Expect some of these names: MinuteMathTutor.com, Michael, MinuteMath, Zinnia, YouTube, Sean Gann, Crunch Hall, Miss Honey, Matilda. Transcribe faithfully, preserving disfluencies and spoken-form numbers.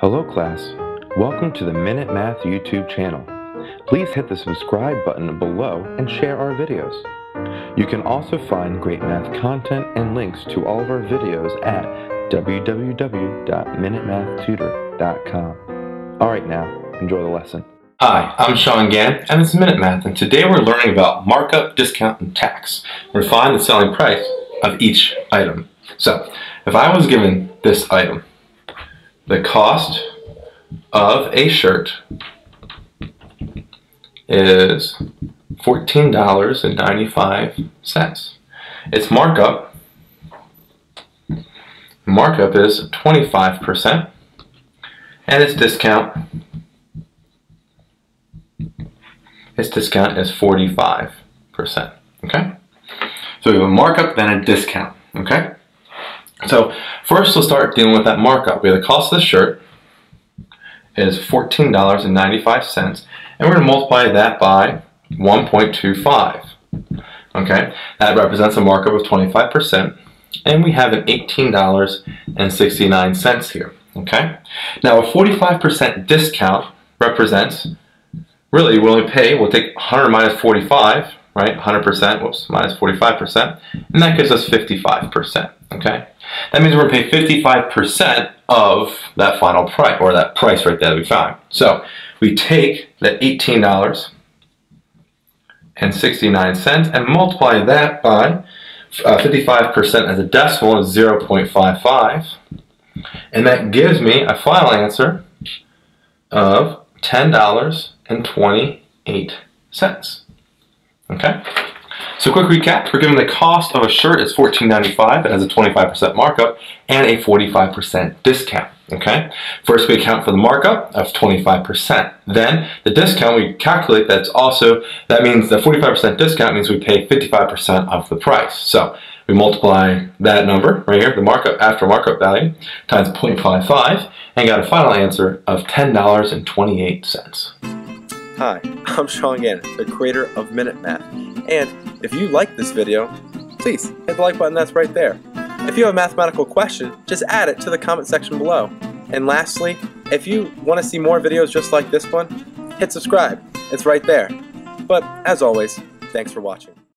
Hello class, welcome to the Minute Math YouTube channel. Please hit the subscribe button below and share our videos. You can also find great math content and links to all of our videos at w w w dot minute math tutor dot com. Alright now, enjoy the lesson. Hi, I'm Sean Gann and it's Minute Math, and today we're learning about markup, discount, and tax. We're finding the selling price of each item. So, if I was given this item, the cost of a shirt is fourteen dollars and ninety-five cents. Its markup, markup is twenty-five percent, and its discount, its discount is forty-five percent, okay? So we have a markup, then a discount, okay? So first we'll start dealing with that markup. We have the cost of the shirt is fourteen dollars and ninety-five cents, and we're going to multiply that by one point two five. Okay, that represents a markup of twenty-five percent, and we have an eighteen dollars and sixty-nine cents here. Okay, now a forty-five percent discount represents, really we only pay, we'll take one hundred minus forty-five, right, one hundred percent, whoops, minus forty-five percent, and that gives us fifty-five percent, okay? That means we're going to pay fifty-five percent of that final price, or that price right there that we found. So we take that eighteen dollars and sixty-nine cents and multiply that by uh, fifty-five percent as a decimal is zero point five five, and that gives me a final answer of ten dollars and twenty-eight cents. Okay, so quick recap, we're given the cost of a shirt is fourteen dollars and ninety-five cents, it has a twenty-five percent markup and a forty-five percent discount, okay? First we account for the markup of twenty-five percent, then the discount we calculate, that's also, that means the forty-five percent discount means we pay fifty-five percent of the price. So we multiply that number right here, the markup after markup value, times zero point five five, and got a final answer of ten dollars and twenty-eight cents. Hi, I'm Sean Gann, the creator of Minute Math, and if you like this video, please hit the like button that's right there. If you have a mathematical question, just add it to the comment section below. And lastly, if you want to see more videos just like this one, hit subscribe, it's right there. But as always, thanks for watching.